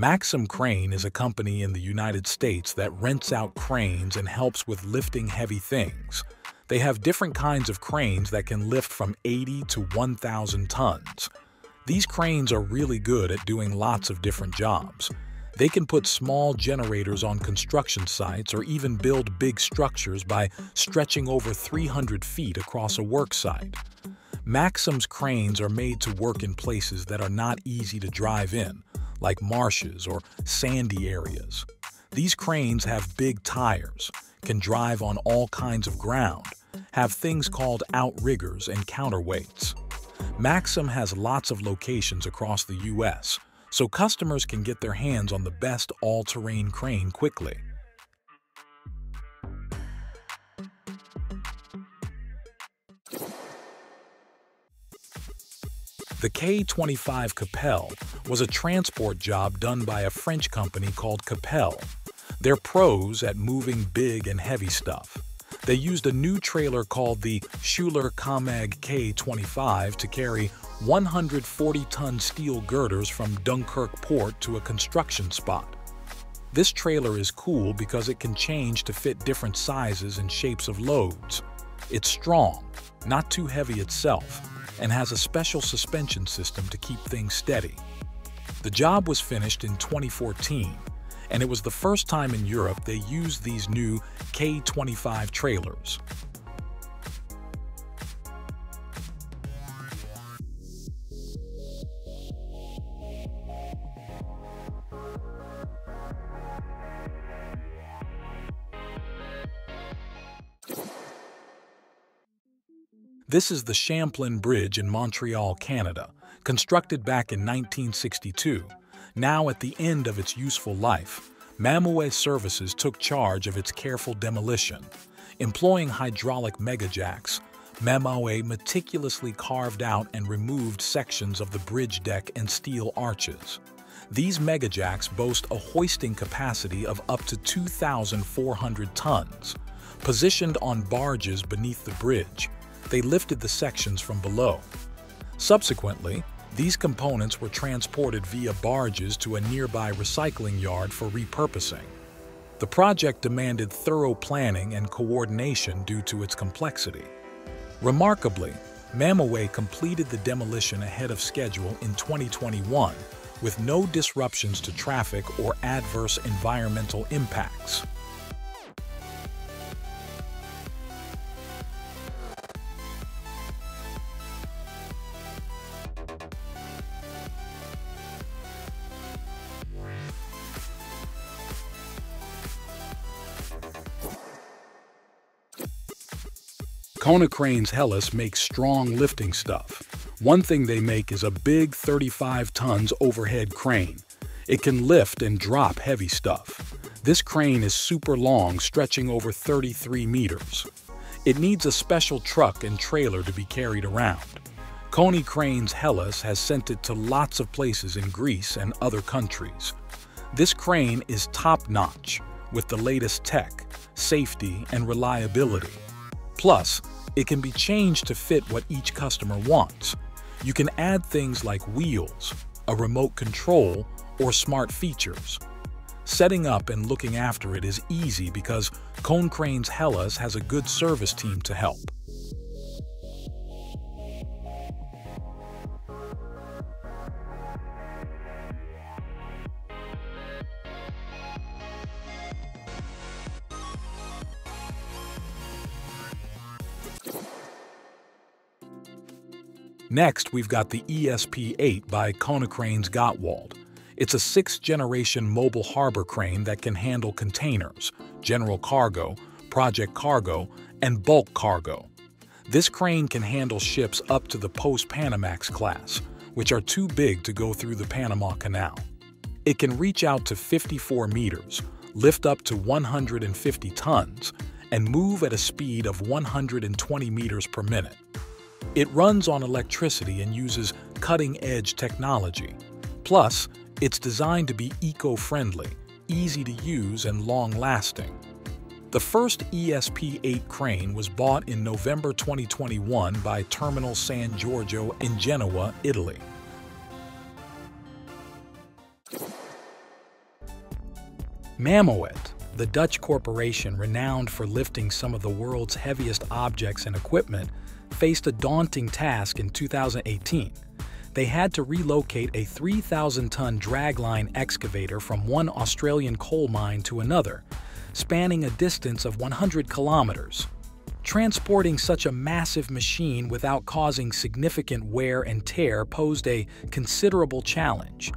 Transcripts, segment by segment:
Maxim Crane is a company in the United States that rents out cranes and helps with lifting heavy things. They have different kinds of cranes that can lift from 80 to 1,000 tons. These cranes are really good at doing lots of different jobs. They can put small generators on construction sites or even build big structures by stretching over 300 feet across a work site. Maxim's cranes are made to work in places that are not easy to drive in, like marshes or sandy areas. These cranes have big tires, can drive on all kinds of ground, have things called outriggers and counterweights. Maxim has lots of locations across the U.S., so customers can get their hands on the best all-terrain crane quickly. The K25 Capelle was a transport job done by a French company called Capelle. They're pros at moving big and heavy stuff. They used a new trailer called the Schuler Kamag K25 to carry 140-ton steel girders from Dunkirk port to a construction spot. This trailer is cool because it can change to fit different sizes and shapes of loads. It's strong, not too heavy itself, and has a special suspension system to keep things steady. The job was finished in 2014, and it was the first time in Europe they used these new K25 trailers. This is the Champlain Bridge in Montreal, Canada, constructed back in 1962. Now at the end of its useful life, Mammoet Services took charge of its careful demolition. Employing hydraulic megajacks, Mammoet meticulously carved out and removed sections of the bridge deck and steel arches. These megajacks boast a hoisting capacity of up to 2,400 tons. Positioned on barges beneath the bridge, they lifted the sections from below. Subsequently, these components were transported via barges to a nearby recycling yard for repurposing. The project demanded thorough planning and coordination due to its complexity. Remarkably, Mammoet completed the demolition ahead of schedule in 2021 with no disruptions to traffic or adverse environmental impacts. Konecranes Hellas makes strong lifting stuff. One thing they make is a big 35 tons overhead crane. It can lift and drop heavy stuff. This crane is super long, stretching over 33 meters. It needs a special truck and trailer to be carried around. Konecranes Hellas has sent it to lots of places in Greece and other countries. This crane is top-notch with the latest tech, safety, and reliability. Plus, it can be changed to fit what each customer wants. You can add things like wheels, a remote control, or smart features. Setting up and looking after it is easy because Konecranes Hellas has a good service team to help. Next, we've got the ESP-8 by Konecranes Gottwald. It's a sixth-generation mobile harbor crane that can handle containers, general cargo, project cargo, and bulk cargo. This crane can handle ships up to the post-Panamax class, which are too big to go through the Panama Canal. It can reach out to 54 meters, lift up to 150 tons, and move at a speed of 120 meters per minute. It runs on electricity and uses cutting-edge technology. Plus, it's designed to be eco-friendly, easy to use, and long-lasting. The first ESP-8 crane was bought in November 2021 by Terminal San Giorgio in Genoa, Italy. Mammoet, the Dutch corporation renowned for lifting some of the world's heaviest objects and equipment, faced a daunting task in 2018. They had to relocate a 3,000-ton dragline excavator from one Australian coal mine to another, spanning a distance of 100 kilometers. Transporting such a massive machine without causing significant wear and tear posed a considerable challenge.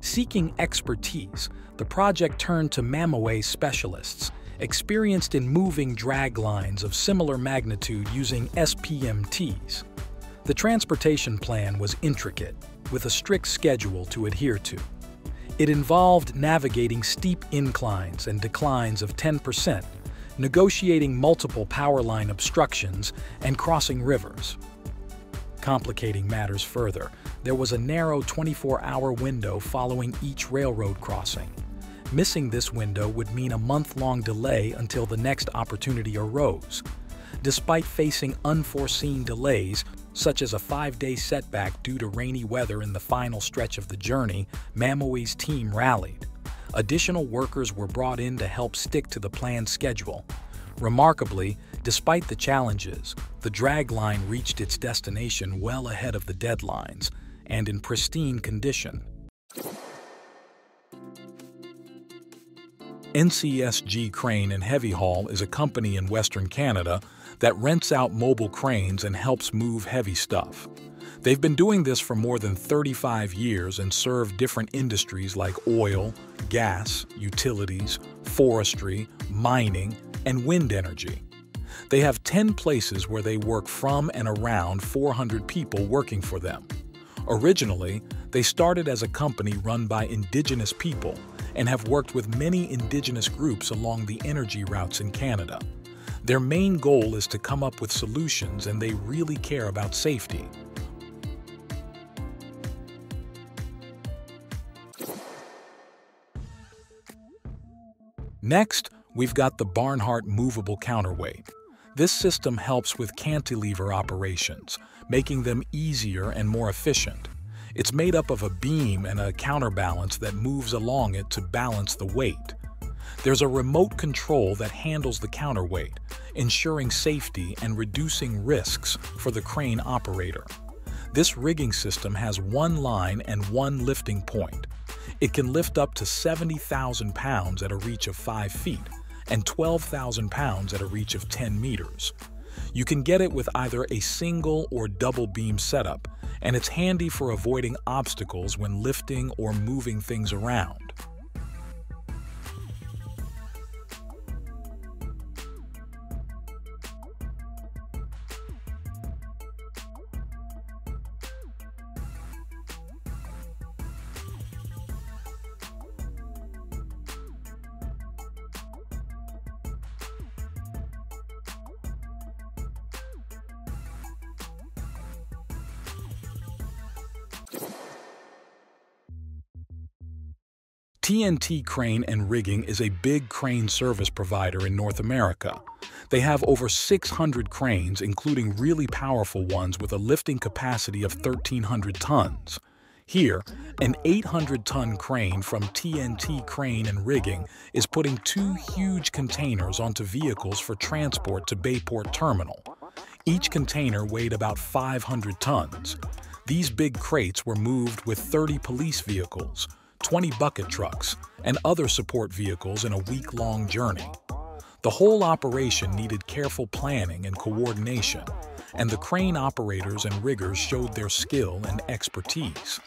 Seeking expertise, the project turned to Mammoet specialists, experienced in moving draglines of similar magnitude using SPMTs. The transportation plan was intricate, with a strict schedule to adhere to. It involved navigating steep inclines and declines of 10%, negotiating multiple power line obstructions, and crossing rivers. Complicating matters further, there was a narrow 24-hour window following each railroad crossing. Missing this window would mean a month-long delay until the next opportunity arose. Despite facing unforeseen delays, such as a 5-day setback due to rainy weather in the final stretch of the journey, Mammoet's team rallied. Additional workers were brought in to help stick to the planned schedule. Remarkably, despite the challenges, the dragline reached its destination well ahead of the deadlines and in pristine condition. NCSG Crane and Heavy Haul is a company in Western Canada that rents out mobile cranes and helps move heavy stuff. They've been doing this for more than 35 years and serve different industries like oil, gas, utilities, forestry, mining, and wind energy. They have 10 places where they work from and around 400 people working for them. Originally, they started as a company run by Indigenous people and have worked with many Indigenous groups along the energy routes in Canada. Their main goal is to come up with solutions, and they really care about safety. Next, we've got the Barnhart Movable Counterweight. This system helps with cantilever operations, making them easier and more efficient. It's made up of a beam and a counterbalance that moves along it to balance the weight. There's a remote control that handles the counterweight, ensuring safety and reducing risks for the crane operator. This rigging system has one line and one lifting point. It can lift up to 70,000 pounds at a reach of 5 feet and 12,000 pounds at a reach of 10 meters. You can get it with either a single or double beam setup, and it's handy for avoiding obstacles when lifting or moving things around. TNT Crane and Rigging is a big crane service provider in North America. They have over 600 cranes, including really powerful ones with a lifting capacity of 1,300 tons. Here, an 800-ton crane from TNT Crane and Rigging is putting 2 huge containers onto vehicles for transport to Bayport Terminal. Each container weighed about 500 tons. These big crates were moved with 30 police vehicles, 20 bucket trucks, and other support vehicles in a week-long journey. The whole operation needed careful planning and coordination, and the crane operators and riggers showed their skill and expertise.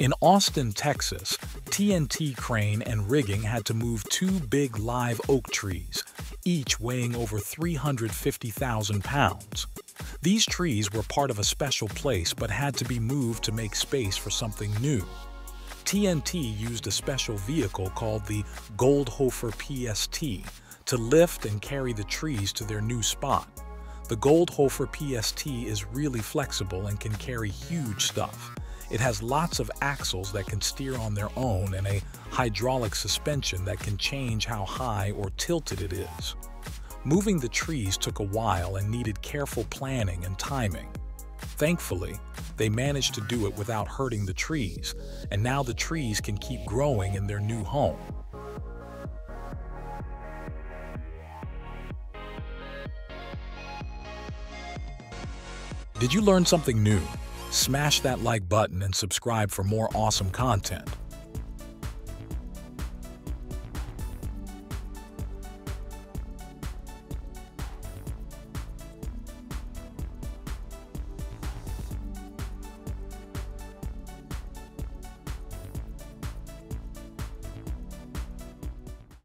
In Austin, Texas, TNT Crane and Rigging had to move two big live oak trees, each weighing over 350,000 pounds. These trees were part of a special place but had to be moved to make space for something new. TNT used a special vehicle called the Goldhofer PST to lift and carry the trees to their new spot. The Goldhofer PST is really flexible and can carry huge stuff. It has lots of axles that can steer on their own and a hydraulic suspension that can change how high or tilted it is. Moving the trees took a while and needed careful planning and timing. Thankfully, they managed to do it without hurting the trees, and now the trees can keep growing in their new home. Did you learn something new? Smash that like button and subscribe for more awesome content.